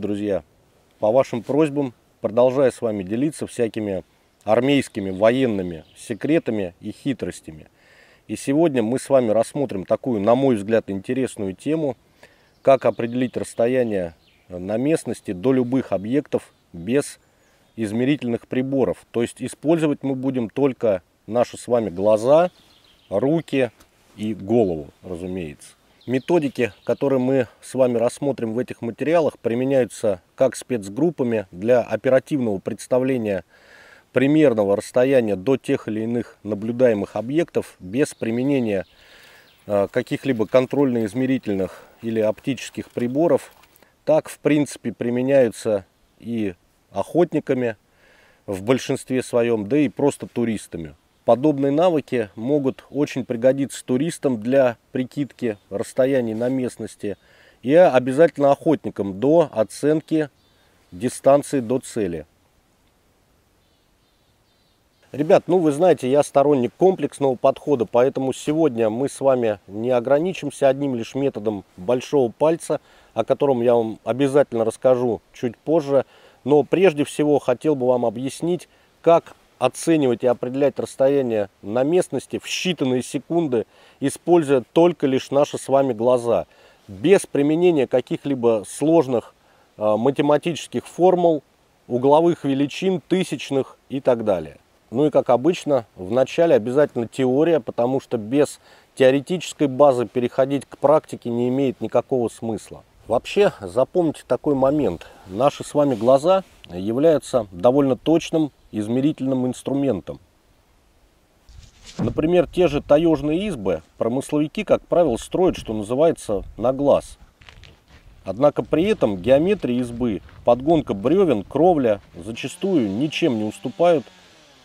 друзья, по вашим просьбам продолжаю с вами делиться всякими армейскими, военными секретами и хитростями. И сегодня мы с вами рассмотрим такую, на мой взгляд, интересную тему, как определить расстояние на местности до любых объектов без измерительных приборов. То есть использовать мы будем только наши с вами глаза, руки и голову, разумеется. Методики, которые мы с вами рассмотрим в этих материалах, применяются как спецгруппами для оперативного представления примерного расстояния до тех или иных наблюдаемых объектов без применения каких-либо контрольно-измерительных или оптических приборов. Так, в принципе, применяются и охотниками в большинстве своем, да и просто туристами. Подобные навыки могут очень пригодиться туристам для прикидки расстояний на местности и обязательно охотникам до оценки дистанции до цели. Ребят, ну вы знаете, я сторонник комплексного подхода, поэтому сегодня мы с вами не ограничимся одним лишь методом большого пальца, о котором я вам обязательно расскажу чуть позже. Но прежде всего хотел бы вам объяснить, как оценивать и определять расстояние на местности в считанные секунды, используя только лишь наши с вами глаза, без применения каких-либо сложных математических формул, угловых величин, тысячных и так далее. Ну и как обычно, в начале обязательно теория, потому что без теоретической базы переходить к практике не имеет никакого смысла. Вообще, запомните такой момент. Наши с вами глаза являются довольно точным измерительным инструментом. Например, те же таежные избы промысловики, как правило, строят, что называется, на глаз. Однако при этом геометрия избы, подгонка бревен, кровля зачастую ничем не уступают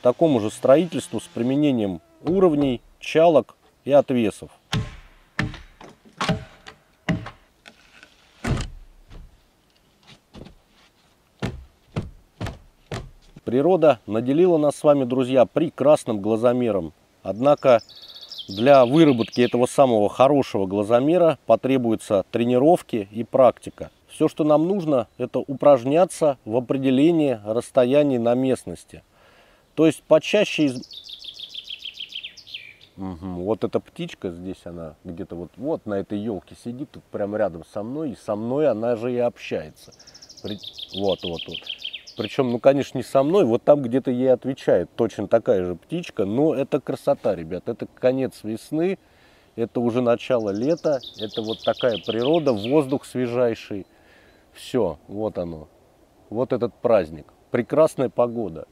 такому же строительству с применением уровней, чалок и отвесов. Природа наделила нас с вами, друзья, прекрасным глазомером. Однако для выработки этого самого хорошего глазомера потребуются тренировки и практика. Все, что нам нужно, это упражняться в определении расстояний на местности. То есть почаще... Вот эта птичка здесь, она где-то вот на этой елке сидит, тут прямо рядом со мной, и со мной она же и общается. Вот. Причем, ну, конечно, не со мной, вот там где-то ей отвечает точно такая же птичка, но это красота, ребят, это конец весны, это уже начало лета, это вот такая природа, воздух свежайший, все, вот оно, вот этот праздник, прекрасная погода.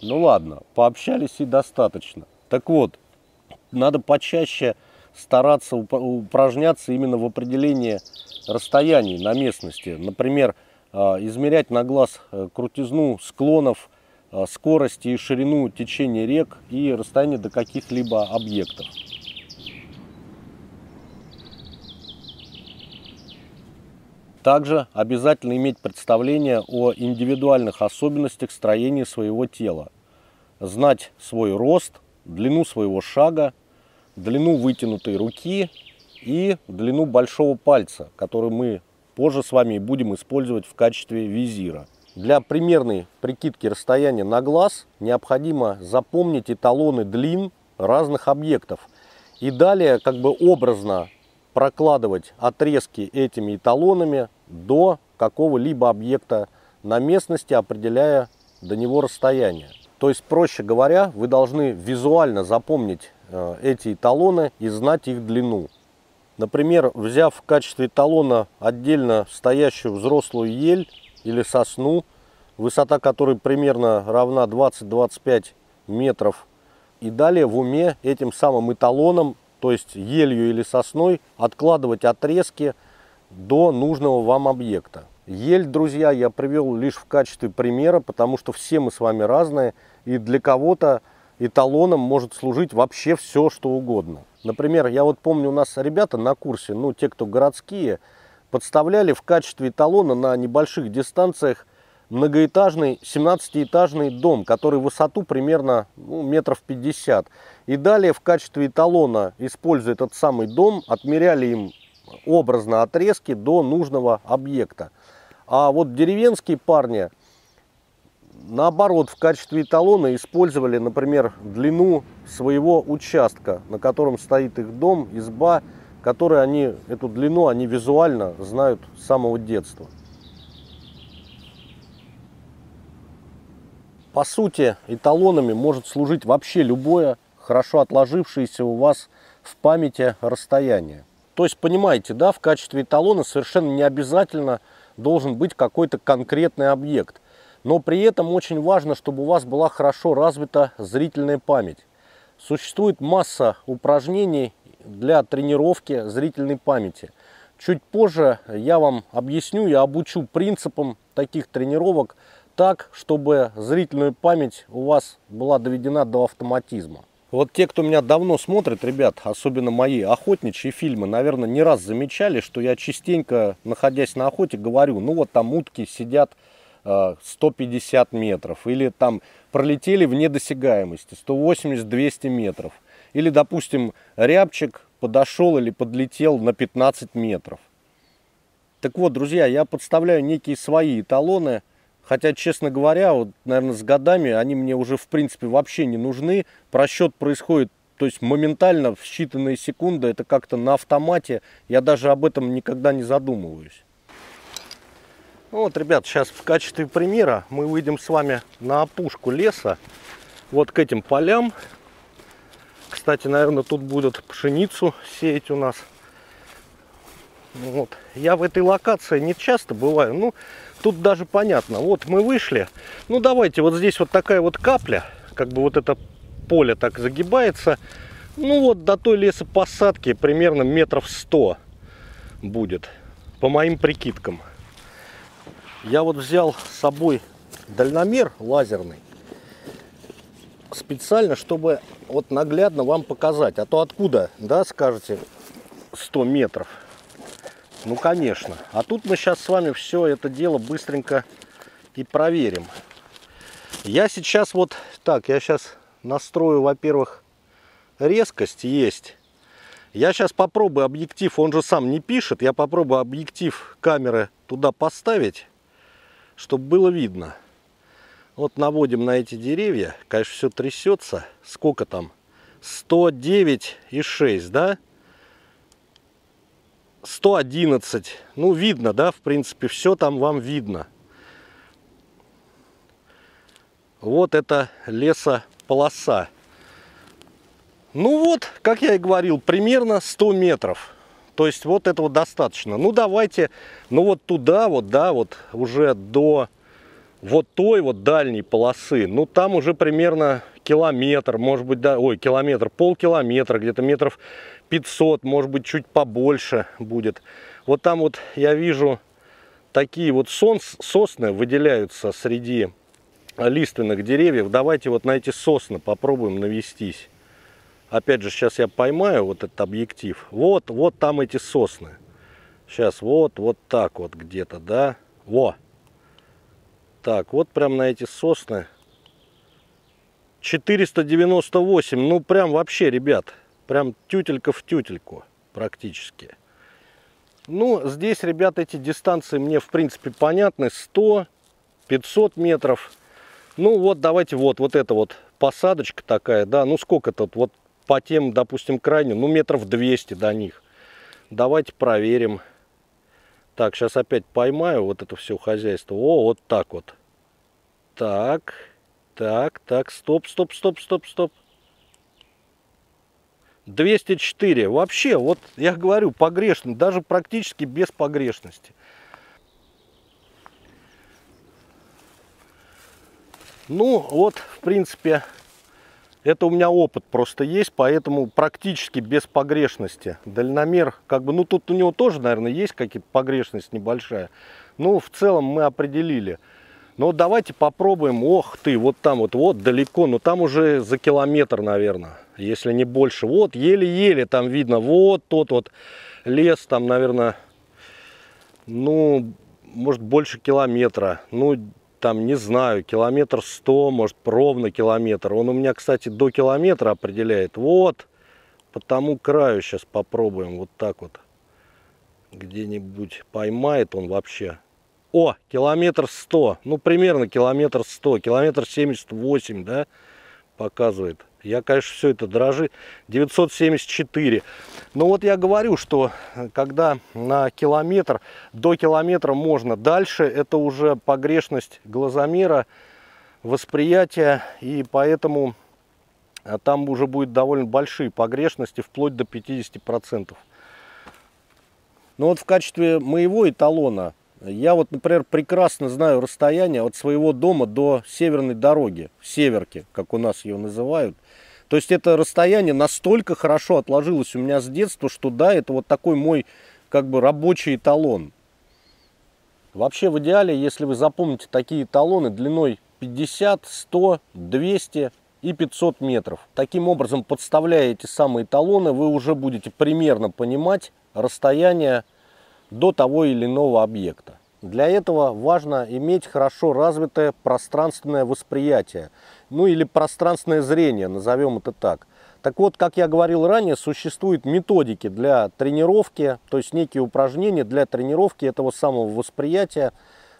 Ну ладно, пообщались и достаточно. Так вот, надо почаще стараться упражняться именно в определении расстояний на местности. Например, измерять на глаз крутизну склонов, скорость и ширину течения рек и расстояние до каких-либо объектов. Также обязательно иметь представление о индивидуальных особенностях строения своего тела. Знать свой рост, длину своего шага, длину вытянутой руки и длину большого пальца, который мы позже с вами будем использовать в качестве визира. Для примерной прикидки расстояния на глаз необходимо запомнить эталоны длин разных объектов и далее как бы образно прокладывать отрезки этими эталонами до какого-либо объекта на местности, определяя до него расстояние. То есть, проще говоря, вы должны визуально запомнить эти эталоны и знать их длину. Например, взяв в качестве эталона отдельно стоящую взрослую ель или сосну, высота которой примерно равна 20-25 метров, и далее в уме этим самым эталоном, то есть елью или сосной, откладывать отрезки до нужного вам объекта. Ель, друзья, я привел лишь в качестве примера, потому что все мы с вами разные, и для кого-то эталоном может служить вообще все, что угодно. Например, я вот помню, у нас ребята на курсе, ну, те, кто городские, подставляли в качестве эталона на небольших дистанциях многоэтажный 17-этажный дом, который в высоту примерно метров 50. И далее в качестве эталона, используя этот самый дом, отмеряли им образно отрезки до нужного объекта. А вот деревенские парни, наоборот, в качестве эталона использовали, например, длину своего участка, на котором стоит их дом, изба, которую они, эту длину они визуально знают с самого детства. По сути, эталонами может служить вообще любое хорошо отложившееся у вас в памяти расстояние. То есть, понимаете, да, в качестве эталона совершенно не обязательно должен быть какой-то конкретный объект. Но при этом очень важно, чтобы у вас была хорошо развита зрительная память. Существует масса упражнений для тренировки зрительной памяти. Чуть позже я вам объясню и обучу принципам таких тренировок так, чтобы зрительная память у вас была доведена до автоматизма. Вот те, кто меня давно смотрит, ребят, особенно мои охотничьи фильмы, наверное, не раз замечали, что я частенько, находясь на охоте, говорю, ну вот там утки сидят 150 метров, или там пролетели в недосягаемости 180-200 метров, или, допустим, рябчик подошел или подлетел на 15 метров. Так вот, друзья, я подставляю некие свои эталоны, хотя, честно говоря, вот, наверное, с годами они мне уже, в принципе, вообще не нужны. Просчет происходит, то есть моментально, в считанные секунды, это как-то на автомате, я даже об этом никогда не задумываюсь. Вот, ребят, сейчас в качестве примера мы выйдем с вами на опушку леса, вот к этим полям. Кстати, наверное, тут будут пшеницу сеять у нас. Вот. Я в этой локации не часто бываю, ну, тут даже понятно. Вот мы вышли, ну, давайте, вот здесь вот такая вот капля, как бы вот это поле так загибается. Ну, вот до той лесопосадки примерно метров 100 будет, по моим прикидкам. Я вот взял с собой дальномер лазерный специально, чтобы вот наглядно вам показать. А то откуда, да, скажете, 100 метров? Ну, конечно. А тут мы сейчас с вами все это дело быстренько и проверим. Я сейчас вот так, я сейчас настрою, во-первых, резкость есть. Я сейчас попробую объектив, он же сам не пишет, я попробую объектив камеры туда поставить, чтобы было видно. Вот наводим на эти деревья. Конечно, все трясется. Сколько там? 109,6, да? 111. Ну, видно, да? В принципе, все там вам видно. Вот это лесополоса. Ну вот, как я и говорил, примерно 100 метров. То есть вот этого достаточно. Ну давайте, ну вот туда, вот, да, вот уже до вот той вот дальней полосы. Ну там уже примерно километр, может быть, да, ой, километр, полкилометра, где-то метров 500, может быть, чуть побольше будет. Вот там вот я вижу такие вот сосны выделяются среди лиственных деревьев. Давайте вот на эти сосны попробуем навестись. Опять же, сейчас я поймаю вот этот объектив. Вот, вот там эти сосны. Сейчас вот, вот так вот где-то, да. Во! Так, вот прям на эти сосны. 498. Ну, прям вообще, ребят, прям тютелька в тютельку практически. Ну, здесь, ребят, эти дистанции мне, в принципе, понятны. 100, 500 метров. Ну, вот давайте вот, вот это вот посадочка такая, да. Ну, сколько тут вот? По тем, допустим, крайним, ну, метров 200 до них. Давайте проверим. Так, сейчас опять поймаю вот это все хозяйство. О, вот так вот. Так, так, так, стоп, стоп, стоп, стоп, стоп. 204. Вообще, вот я говорю, погрешно, даже практически без погрешности. Ну, вот, в принципе... Это у меня опыт просто есть, поэтому практически без погрешности. Дальномер, как бы, ну тут у него тоже, наверное, есть какие-то погрешность небольшая. Но в целом мы определили. Но давайте попробуем, ох ты, вот там вот, вот далеко, но там уже за километр, наверное, если не больше. Вот еле-еле там видно, вот тот вот лес, там, наверное, ну, может больше километра, ну, там, не знаю, километр 100, может, ровно километр. Он у меня, кстати, до километра определяет. Вот, по тому краю сейчас попробуем. Вот так вот. где-нибудь поймает он вообще. О, километр 100. Ну, примерно километр 100. Километр 78, да, показывает. Я, конечно, все это дрожи. 974. Но вот я говорю, что когда на километр, до километра можно. Дальше это уже погрешность глазомера, восприятия. И поэтому там уже будет довольно большие погрешности, вплоть до 50%. Но вот в качестве моего эталона я вот, например, прекрасно знаю расстояние от своего дома до северной дороги, северки, как у нас ее называют. То есть это расстояние настолько хорошо отложилось у меня с детства, что да, это вот такой мой как бы рабочий эталон. Вообще в идеале, если вы запомните такие эталоны длиной 50, 100, 200 и 500 метров. Таким образом, подставляя эти самые эталоны, вы уже будете примерно понимать расстояние до того или иного объекта. Для этого важно иметь хорошо развитое пространственное восприятие, ну или пространственное зрение, назовем это так. Так вот, как я говорил ранее, существуют методики для тренировки, то есть некие упражнения для тренировки этого самого восприятия.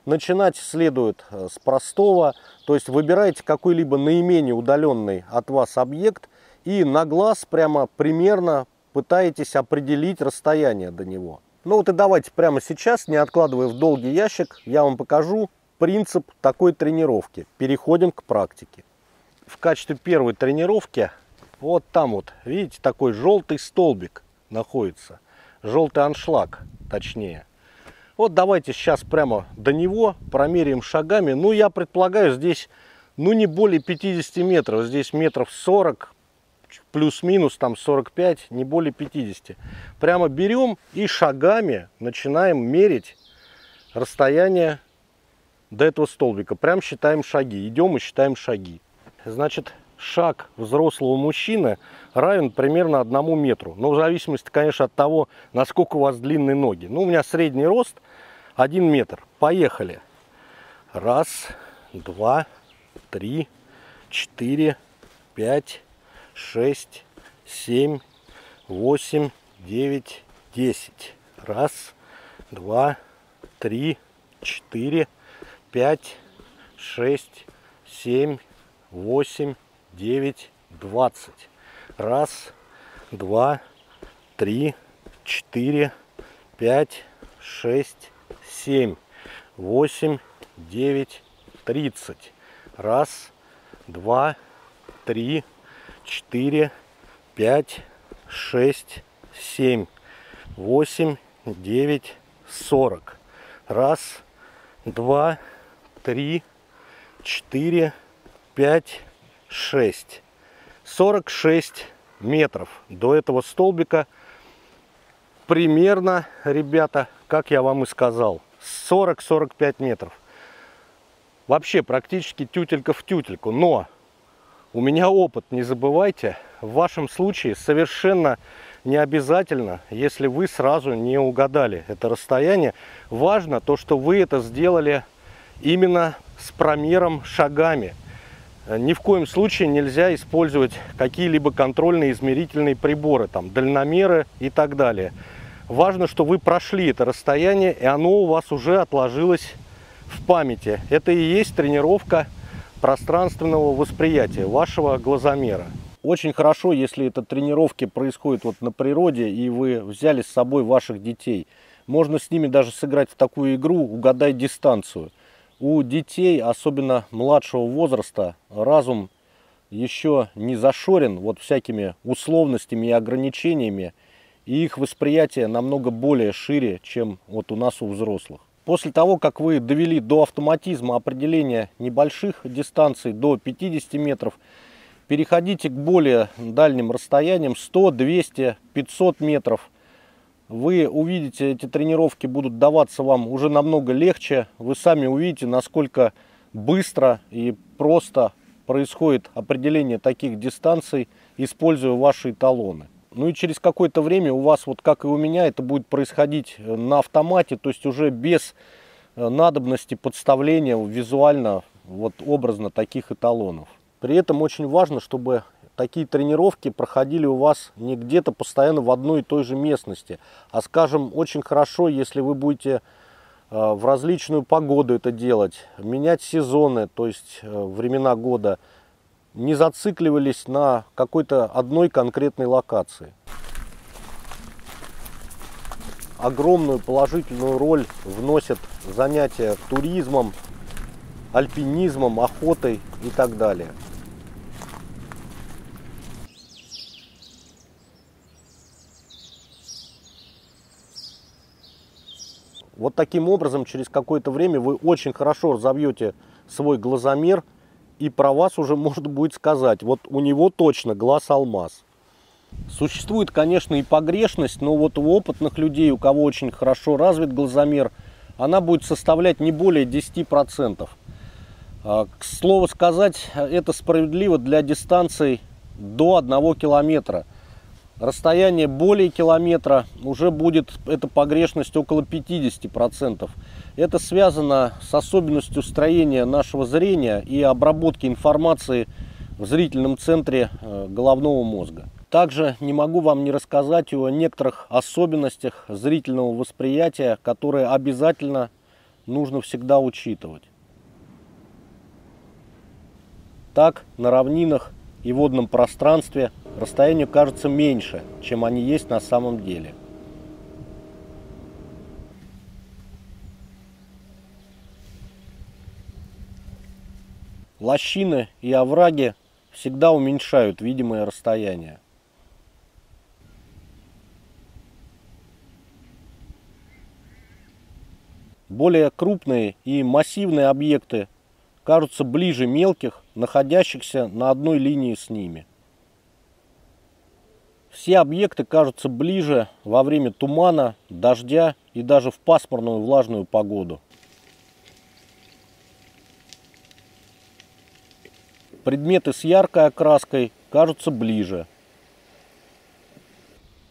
Начинать следует с простого, то есть выбирайте какой-либо наименее удаленный от вас объект и на глаз прямо примерно пытаетесь определить расстояние до него. Ну вот и давайте прямо сейчас, не откладывая в долгий ящик, я вам покажу принцип такой тренировки. Переходим к практике. В качестве первой тренировки вот там вот, видите, такой желтый столбик находится. Желтый аншлаг, точнее. Вот давайте сейчас прямо до него промеряем шагами. Ну я предполагаю, здесь ну не более 50 метров, здесь метров 40 плюс-минус там 45, не более 50. Прямо берем и шагами начинаем мерить расстояние до этого столбика. Прям считаем шаги, идем и считаем шаги. Значит, шаг взрослого мужчины равен примерно 1 метру. Но в зависимости, конечно, от того, насколько у вас длинные ноги. Ну, у меня средний рост 1 метр. Поехали. 1, 2, 3, 4, 5, 6, 7, 8, 9, 10. 1, 2, 3, 4, 5, 6, 7, 8, 9, 20. 1, 2, 3, 4, 5, 6, 7, 8, 9, 30. 1, 2, 3, 4. 5, 6, 7, 8, 9, 40. 1, 2, 3, 4, 5, 6. 46 метров до этого столбика. Примерно, ребята, как я вам и сказал, 40-45 метров. Вообще практически тютелька в тютельку, но... У меня опыт, не забывайте, в вашем случае совершенно не обязательно, если вы сразу не угадали это расстояние. Важно то, что вы это сделали именно с промером шагами. Ни в коем случае нельзя использовать какие-либо контрольные измерительные приборы, там, дальномеры и так далее. Важно, что вы прошли это расстояние, и оно у вас уже отложилось в памяти. Это и есть тренировка пространственного восприятия вашего глазомера. Очень хорошо, если это тренировки происходят вот на природе, и вы взяли с собой ваших детей. Можно с ними даже сыграть в такую игру «Угадай дистанцию». У детей, особенно младшего возраста, разум еще не зашорен вот всякими условностями и ограничениями, и их восприятие намного более шире, чем вот у нас у взрослых. После того, как вы довели до автоматизма определения небольших дистанций до 50 метров, переходите к более дальним расстояниям 100, 200, 500 метров. Вы увидите, эти тренировки будут даваться вам уже намного легче. Вы сами увидите, насколько быстро и просто происходит определение таких дистанций, используя ваши эталоны. Ну и через какое-то время у вас, вот как и у меня, это будет происходить на автомате, то есть уже без надобности подставления визуально, вот образно таких эталонов. При этом очень важно, чтобы такие тренировки проходили у вас не где-то постоянно в одной и той же местности, а, скажем, очень хорошо, если вы будете в различную погоду это делать, менять сезоны, то есть времена года, не зацикливались на какой-то одной конкретной локации. Огромную положительную роль вносят занятия туризмом, альпинизмом, охотой и так далее. Вот таким образом через какое-то время вы очень хорошо разовьете свой глазомер, и про вас уже можно будет сказать, вот у него точно глаз алмаз. Существует, конечно, и погрешность, но вот у опытных людей, у кого очень хорошо развит глазомер, она будет составлять не более 10%. К слову сказать, это справедливо для дистанций до 1 километра. Расстояние более километра уже будет, эта погрешность, около 50%. Это связано с особенностью строения нашего зрения и обработки информации в зрительном центре головного мозга. Также не могу вам не рассказать о некоторых особенностях зрительного восприятия, которые обязательно нужно всегда учитывать. Так, на равнинах и водном пространстве расстояние кажется меньше, чем они есть на самом деле. Лощины и овраги всегда уменьшают видимое расстояние. Более крупные и массивные объекты кажутся ближе мелких, находящихся на одной линии с ними. Все объекты кажутся ближе во время тумана, дождя и даже в пасмурную влажную погоду. Предметы с яркой окраской кажутся ближе.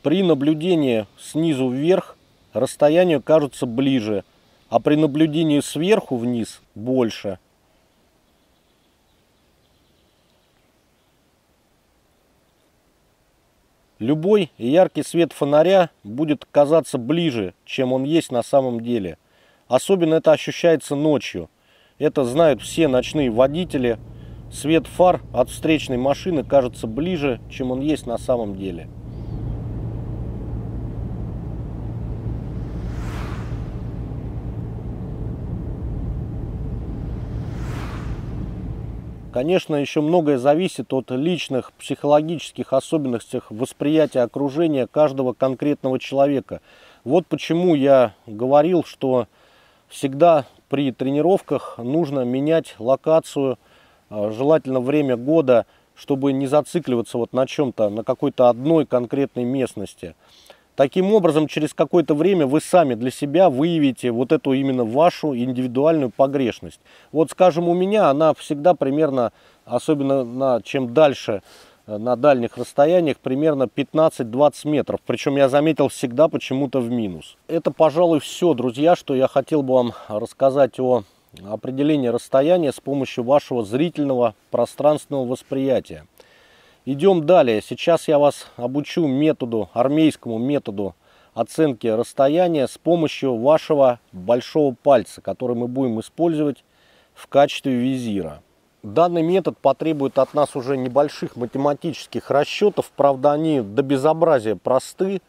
При наблюдении снизу вверх расстояние кажется ближе, а при наблюдении сверху вниз больше. Любой яркий свет фонаря будет казаться ближе, чем он есть на самом деле. Особенно это ощущается ночью. Это знают все ночные водители. Свет фар от встречной машины кажется ближе, чем он есть на самом деле. Конечно, еще многое зависит от личных психологических особенностей восприятия окружения каждого конкретного человека. Вот почему я говорил, что всегда при тренировках нужно менять локацию, желательно время года, чтобы не зацикливаться вот на чем-то, на какой-то одной конкретной местности. Таким образом, через какое-то время вы сами для себя выявите вот эту именно вашу индивидуальную погрешность. Вот, скажем, у меня она всегда примерно, особенно чем дальше, на дальних расстояниях, примерно 15-20 метров. Причем я заметил всегда почему-то в минус. Это, пожалуй, все, друзья, что я хотел бы вам рассказать о определении расстояния с помощью вашего зрительного пространственного восприятия. Идем далее. Сейчас я вас обучу методу, армейскому методу оценки расстояния с помощью вашего большого пальца, который мы будем использовать в качестве визира. Данный метод потребует от нас уже небольших математических расчетов, правда, они до безобразия просты,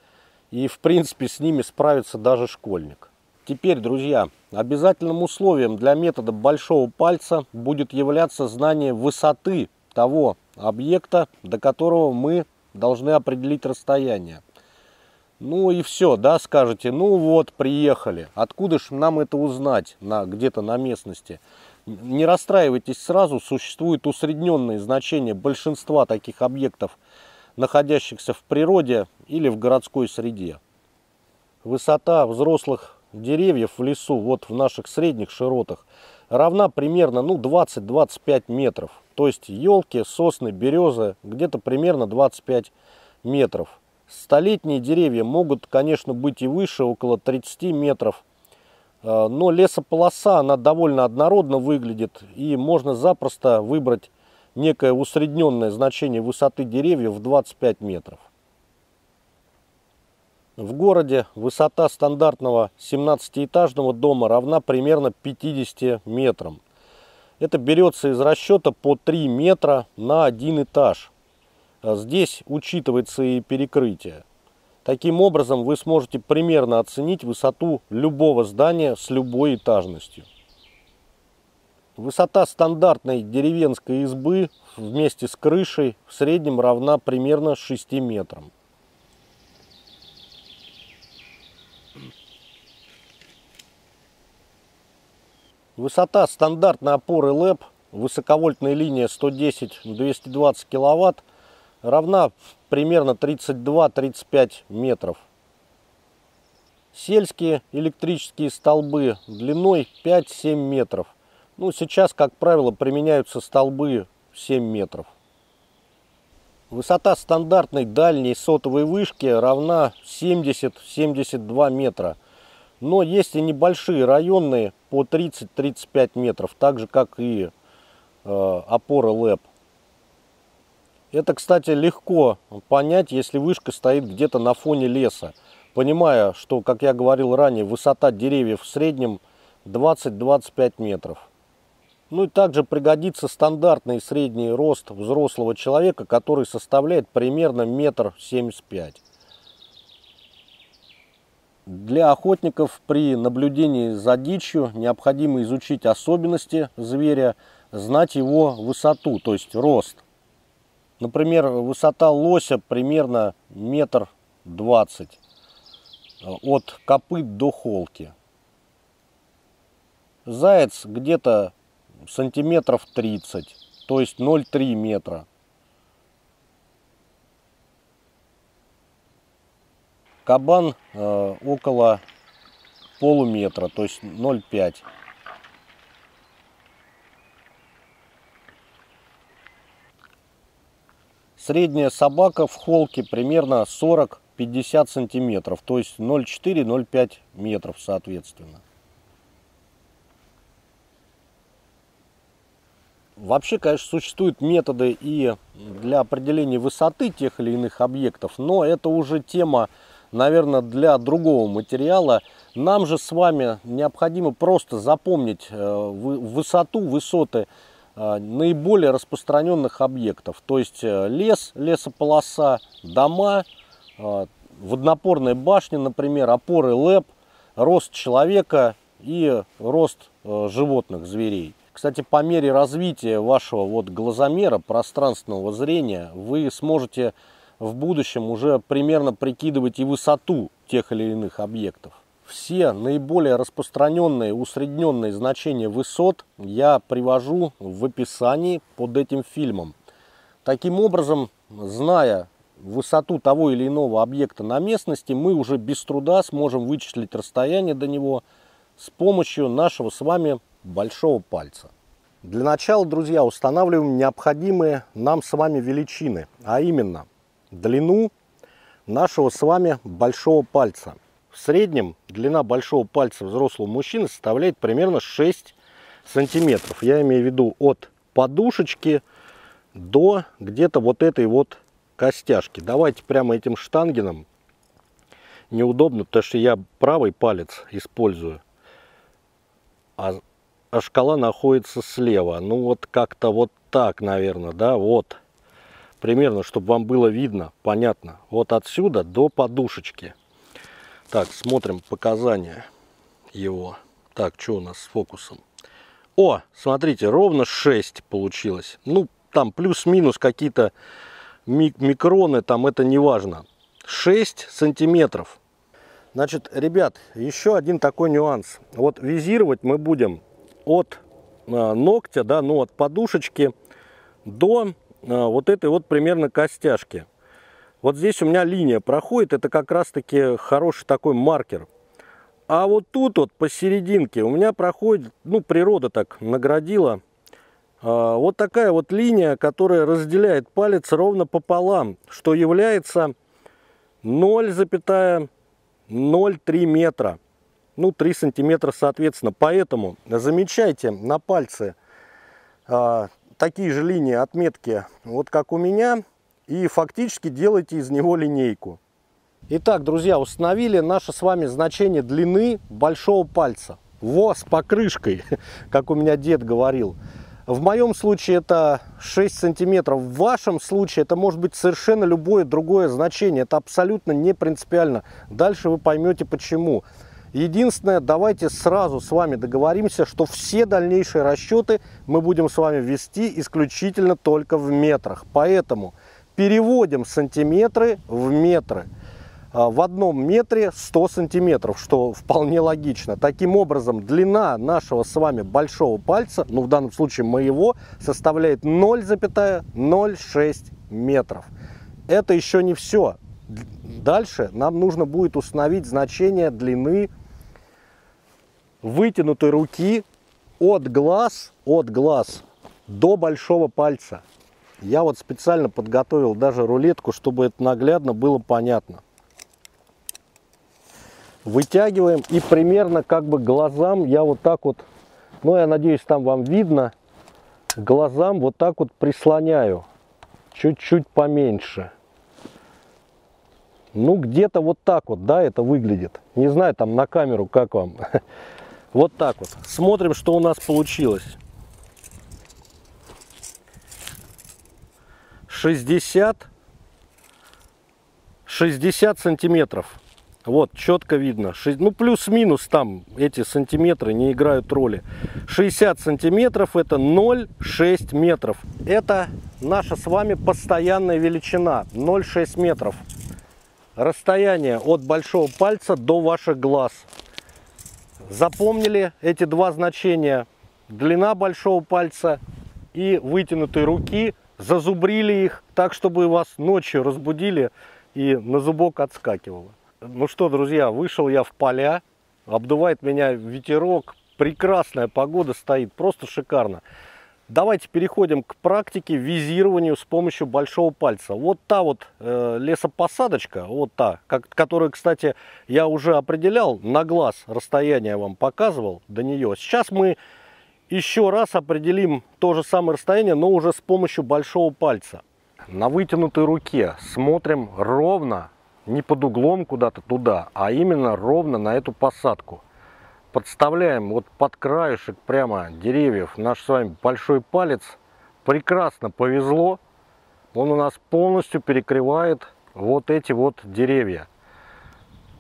и в принципе с ними справится даже школьник. Теперь, друзья, обязательным условием для метода большого пальца будет являться знание высоты того объекта, до которого мы должны определить расстояние. Ну и все, да, скажете, ну вот, приехали. Откуда же нам это узнать где-то на местности? Не расстраивайтесь сразу, существуют усредненные значения большинства таких объектов, находящихся в природе или в городской среде. Высота взрослых деревьев в лесу, вот в наших средних широтах, равна примерно 20-25 метров. То есть елки, сосны, березы где-то примерно 25 метров. Столетние деревья могут, конечно, быть и выше, около 30 метров. Но лесополоса, она довольно однородно выглядит, и можно запросто выбрать некое усредненное значение высоты деревьев в 25 метров. В городе высота стандартного 17-этажного дома равна примерно 50 метрам. Это берется из расчета по 3 метра на один этаж. Здесь учитывается и перекрытие. Таким образом, вы сможете примерно оценить высоту любого здания с любой этажностью. Высота стандартной деревенской избы вместе с крышей в среднем равна примерно 6 метрам. Высота стандартной опоры ЛЭП, высоковольтная линия 110-220 кВт, равна примерно 32-35 метров. Сельские электрические столбы длиной 5-7 метров. Ну, сейчас, как правило, применяются столбы 7 метров. Высота стандартной дальней сотовой вышки равна 70-72 метра. Но есть и небольшие районные по 30-35 метров, так же как и опоры ЛЭП. Это, кстати, легко понять, если вышка стоит где-то на фоне леса, понимая, что, как я говорил ранее, высота деревьев в среднем 20-25 метров. Ну и также пригодится стандартный средний рост взрослого человека, который составляет примерно 1,75 м. Для охотников при наблюдении за дичью необходимо изучить особенности зверя, знать его высоту, то есть рост. Например, высота лося примерно 1,20 м от копыт до холки. Заяц где-то сантиметров 30, то есть 0,3 метра. Кабан около полуметра, то есть 0,5. Средняя собака в холке примерно 40-50 сантиметров, то есть 0,4-0,5 метров соответственно. Вообще, конечно, существуют методы и для определения высоты тех или иных объектов, но это уже тема, наверное, для другого материала. Нам же с вами необходимо просто запомнить высоты наиболее распространенных объектов. То есть лес, лесополоса, дома, водонапорные башни, например, опоры ЛЭП, рост человека и рост животных, зверей. Кстати, по мере развития вашего глазомера, пространственного зрения, вы сможете в будущем уже примерно прикидывать и высоту тех или иных объектов. Все наиболее распространенные усредненные значения высот я привожу в описании под этим фильмом. Таким образом, зная высоту того или иного объекта на местности, мы уже без труда сможем вычислить расстояние до него с помощью нашего с вами большого пальца. Для начала, друзья, устанавливаем необходимые нам с вами величины, а именно длину нашего с вами большого пальца. В среднем длина большого пальца взрослого мужчины составляет примерно 6 сантиметров. Я имею в виду от подушечки до где-то вот этой костяшки. Давайте прямо этим штангеном. Неудобно, потому что я правый палец использую, а шкала находится слева. Ну вот как-то вот так, наверное, да, вот. Примерно, чтобы вам было видно, понятно. Вот отсюда до подушечки. Так, смотрим показания его. Так, что у нас с фокусом? О, смотрите, ровно 6 получилось. Ну, там плюс-минус какие-то микроны, там это не важно. 6 сантиметров. Значит, ребят, еще один такой нюанс. Вот визировать мы будем от ногтя, да, ну, от подушечки до вот этой примерно костяшки. Вот здесь у меня линия проходит, это как раз таки хороший такой маркер. А вот тут вот посерединке у меня проходит, ну, природа так наградила, вот такая вот линия, которая разделяет палец ровно пополам, что является 0,03 метра, ну, 3 сантиметра соответственно. Поэтому замечайте на пальце такие же линии, отметки, вот как у меня, и фактически делаете из него линейку. Итак, друзья, установили наше с вами значение длины большого пальца. Во, с покрышкой, как у меня дед говорил. В моем случае это 6 сантиметров. В вашем случае это может быть совершенно любое другое значение. Это абсолютно не принципиально. Дальше вы поймете почему. Единственное, давайте сразу с вами договоримся, что все дальнейшие расчеты мы будем с вами вести исключительно только в метрах. Поэтому переводим сантиметры в метры. В одном метре 100 сантиметров, что вполне логично. Таким образом, длина нашего с вами большого пальца, ну в данном случае моего, составляет 0,06 метров. Это еще не все. Дальше нам нужно будет установить значение длины вытянутой руки от глаз до большого пальца. Я вот специально подготовил даже рулетку, чтобы это наглядно было понятно. Вытягиваем и примерно как бы глазам я вот так вот, ну я надеюсь, там вам видно, глазам вот так вот прислоняю, чуть-чуть поменьше. Ну где-то вот так вот, да, это выглядит. Не знаю там на камеру, как вам. Вот так вот. Смотрим, что у нас получилось. 60 сантиметров. Вот, четко видно. Ну, плюс-минус там эти сантиметры не играют роли. 60 сантиметров – это 0,6 метров. Это наша с вами постоянная величина. 0,6 метров. Расстояние от большого пальца до ваших глаз. Запомнили эти два значения? Длина большого пальца и вытянутой руки. Зазубрили их так, чтобы вас ночью разбудили и на зубок отскакивало. Ну что, друзья, вышел я в поля, обдувает меня ветерок, прекрасная погода стоит, просто шикарно. Давайте переходим к практике визированию с помощью большого пальца. Вот та вот лесопосадочка, вот та, которую, кстати, я уже определял, на глаз расстояние вам показывал до нее. Сейчас мы еще раз определим то же самое расстояние, но уже с помощью большого пальца. На вытянутой руке смотрим ровно. Не под углом куда-то туда, а именно ровно на эту посадку. Подставляем вот под краешек прямо деревьев наш с вами большой палец. Прекрасно повезло. Он у нас полностью перекрывает вот эти вот деревья.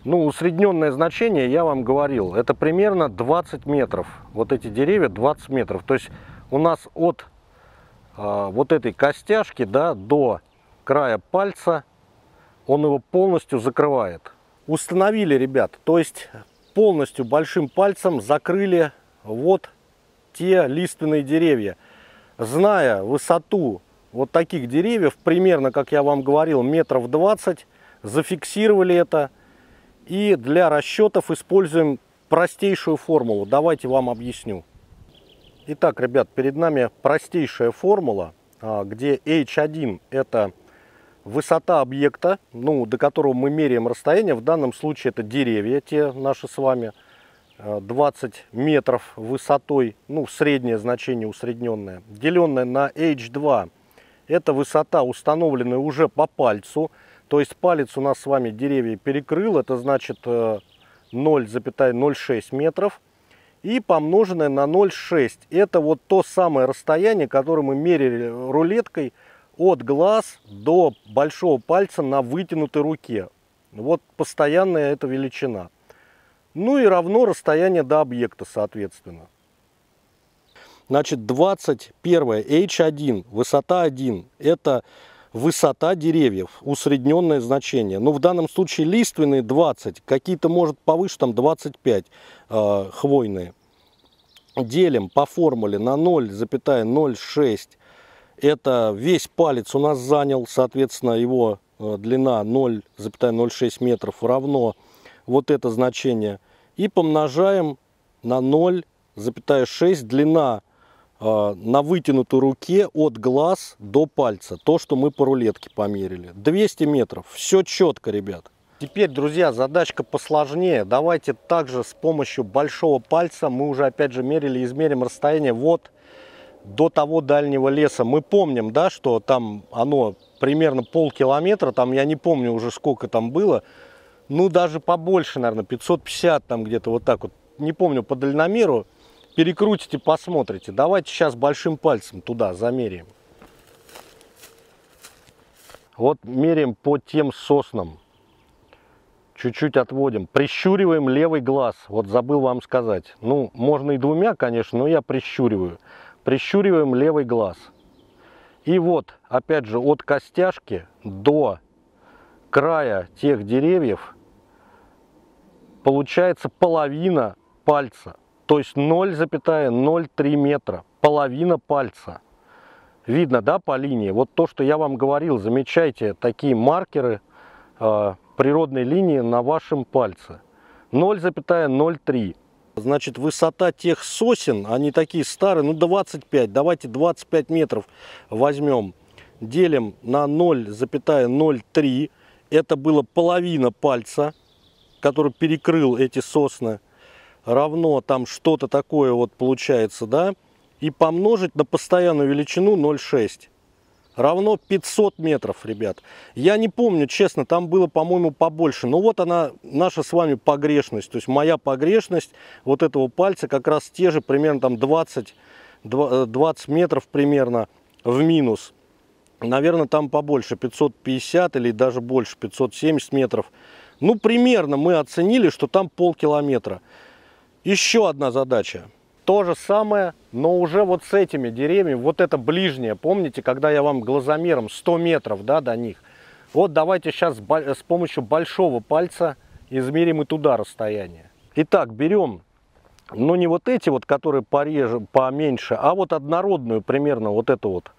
Ну, усредненное значение, я вам говорил, это примерно 20 метров. Вот эти деревья 20 метров. То есть у нас от вот этой костяшки, да, до края пальца он его полностью закрывает. Установили, ребят, то есть полностью большим пальцем закрыли вот те лиственные деревья. Зная высоту вот таких деревьев, примерно, как я вам говорил, метров 20, зафиксировали это. И для расчетов используем простейшую формулу. Давайте вам объясню. Итак, ребят, перед нами простейшая формула, где H1 это высота объекта, ну, до которого мы меряем расстояние, в данном случае это деревья, те наши с вами 20 метров высотой, ну, среднее значение усредненное, деленное на H2. Это высота, установленная уже по пальцу, то есть палец у нас с вами деревья перекрыл, это значит 0,06 метров. И помноженное на 0,6, это вот то самое расстояние, которое мы мерили рулеткой, от глаз до большого пальца на вытянутой руке. Вот постоянная эта величина. Ну и равно расстояние до объекта, соответственно. Значит, 21 H1, высота 1, это высота деревьев, усредненное значение. Ну, в данном случае лиственные 20, какие-то, может, повыше, там 25 хвойные. Делим по формуле на 0,06. Это весь палец у нас занял, соответственно, его длина 0,06 метров равно вот это значение. И помножаем на 0,6 длина на вытянутой руке от глаз до пальца. То, что мы по рулетке померили. 200 метров. Все четко, ребят. Теперь, друзья, задачка посложнее. Давайте также с помощью большого пальца мы уже опять же мерили, измерим расстояние вот до того дальнего леса. Мы помним, да, что там оно примерно полкилометра, там я не помню уже сколько там было, ну даже побольше, наверное, 550 там где-то вот так вот, не помню по дальномеру, перекрутите, посмотрите. Давайте сейчас большим пальцем туда замеряем. Вот меряем по тем соснам. Чуть-чуть отводим. Прищуриваем левый глаз. Вот забыл вам сказать. Ну, можно и двумя, конечно, но я прищуриваю. Прищуриваем левый глаз. И вот, опять же, от костяшки до края тех деревьев получается половина пальца. То есть 0,03 метра. Половина пальца. Видно, да, по линии? Вот то, что я вам говорил, замечайте такие маркеры природной линии на вашем пальце. 0,03. Значит, высота тех сосен, они такие старые, ну 25, давайте 25 метров возьмем. Делим на 0,03. Это было половина пальца, который перекрыл эти сосны. Равно там что-то такое вот получается, да? И помножить на постоянную величину 0,6. Равно 500 метров, ребят. Я не помню, честно, там было, по-моему, побольше. Но вот она, наша с вами погрешность. То есть моя погрешность вот этого пальца как раз те же, примерно там 20 метров примерно в минус. Наверное, там побольше, 550 или даже больше, 570 метров. Ну, примерно мы оценили, что там полкилометра. Еще одна задача. То же самое, но уже вот с этими деревьями, вот это ближнее, помните, когда я вам глазомером 100 метров, да, до них. Вот давайте сейчас с помощью большого пальца измерим и туда расстояние. Итак, берем, ну не вот эти вот, которые пореже, поменьше, а вот однородную примерно вот эту вот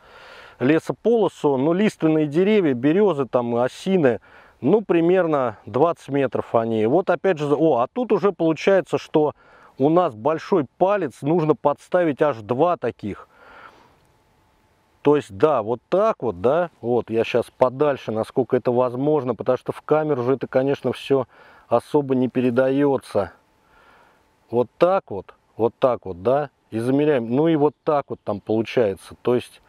лесополосу, ну лиственные деревья, березы там, осины, ну примерно 20 метров они. Вот опять же, а тут уже получается, что у нас большой палец нужно подставить аж два таких. То есть, да, вот так вот, да. Вот я сейчас подальше, насколько это возможно, потому что в камеру же это, конечно, все особо не передается. Вот так вот, да. И замеряем. Ну и вот так вот там получается. То есть,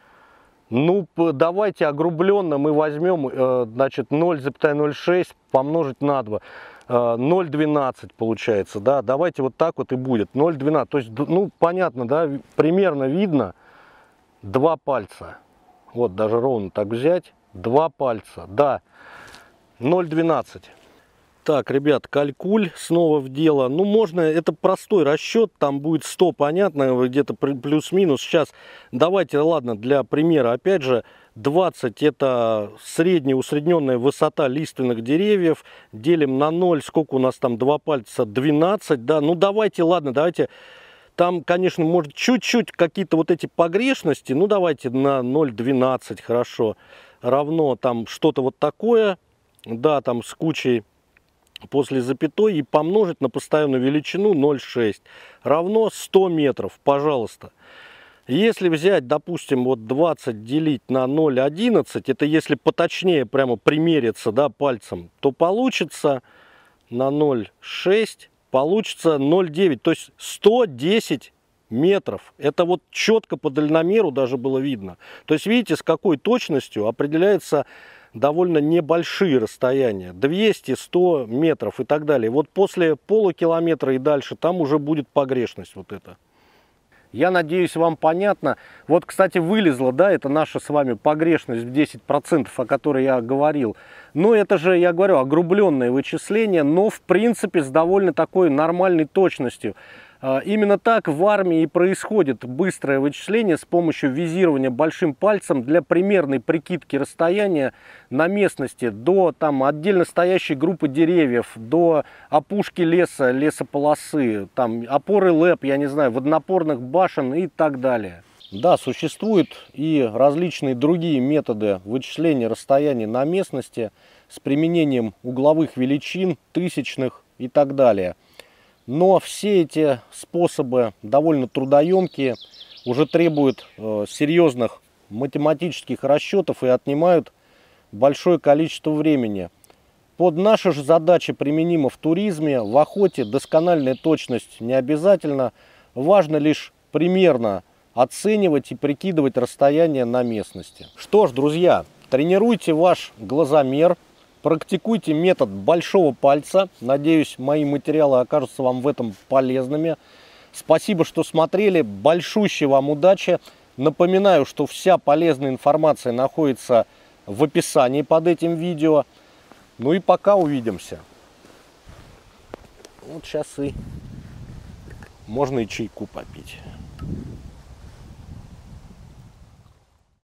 ну, давайте огрубленно мы возьмем, значит, 0,06 помножить на 2. 0,12 получается, да, давайте вот так вот и будет, 0,12, то есть, ну, понятно, да, примерно видно, два пальца, вот даже ровно так взять, два пальца, да, 0,12. Так, ребят, калькуль снова в дело, ну, можно, это простой расчет, там будет 100, понятно, где-то плюс-минус, сейчас, давайте, ладно, для примера, опять же, 20 это средняя усредненная высота лиственных деревьев, делим на 0, сколько у нас там, 2 пальца, 12, да, ну давайте, ладно, давайте, там, конечно, может чуть-чуть какие-то вот эти погрешности, ну давайте на 0,12, хорошо, равно там что-то вот такое, да, там с кучей после запятой и помножить на постоянную величину 0,6, равно 100 метров, пожалуйста. Если взять, допустим, вот 20 делить на 0,11, это если поточнее прямо примериться, да, пальцем, то получится на 0,6, получится 0,9, то есть 110 метров. Это вот четко по дальномеру даже было видно. То есть видите, с какой точностью определяется довольно небольшие расстояния, 200, 100 метров и так далее. Вот после полукилометра и дальше там уже будет погрешность вот эта. Я надеюсь, вам понятно. Вот, кстати, вылезла, да, это наша с вами погрешность в 10%, о которой я говорил. Но это же, я говорю, огрубленное вычисление, но, в принципе, с довольно такой нормальной точностью. Именно так в армии и происходит быстрое вычисление с помощью визирования большим пальцем для примерной прикидки расстояния на местности до там отдельно стоящей группы деревьев, до опушки леса, лесополосы, там опоры ЛЭП, я не знаю, водонапорных башен и так далее. Да, существуют и различные другие методы вычисления расстояний на местности с применением угловых величин, тысячных и так далее. Но все эти способы довольно трудоемкие, уже требуют серьезных математических расчетов и отнимают большое количество времени. Под наши же задачи применимо в туризме, в охоте доскональная точность не обязательно. Важно лишь примерно оценивать и прикидывать расстояние на местности. Что ж, друзья, тренируйте ваш глазомер, практикуйте метод большого пальца. Надеюсь, мои материалы окажутся вам в этом полезными. Спасибо, что смотрели. Большущей вам удачи. Напоминаю, что вся полезная информация находится в описании под этим видео. Ну и пока, увидимся. Вот сейчас и можно и чайку попить.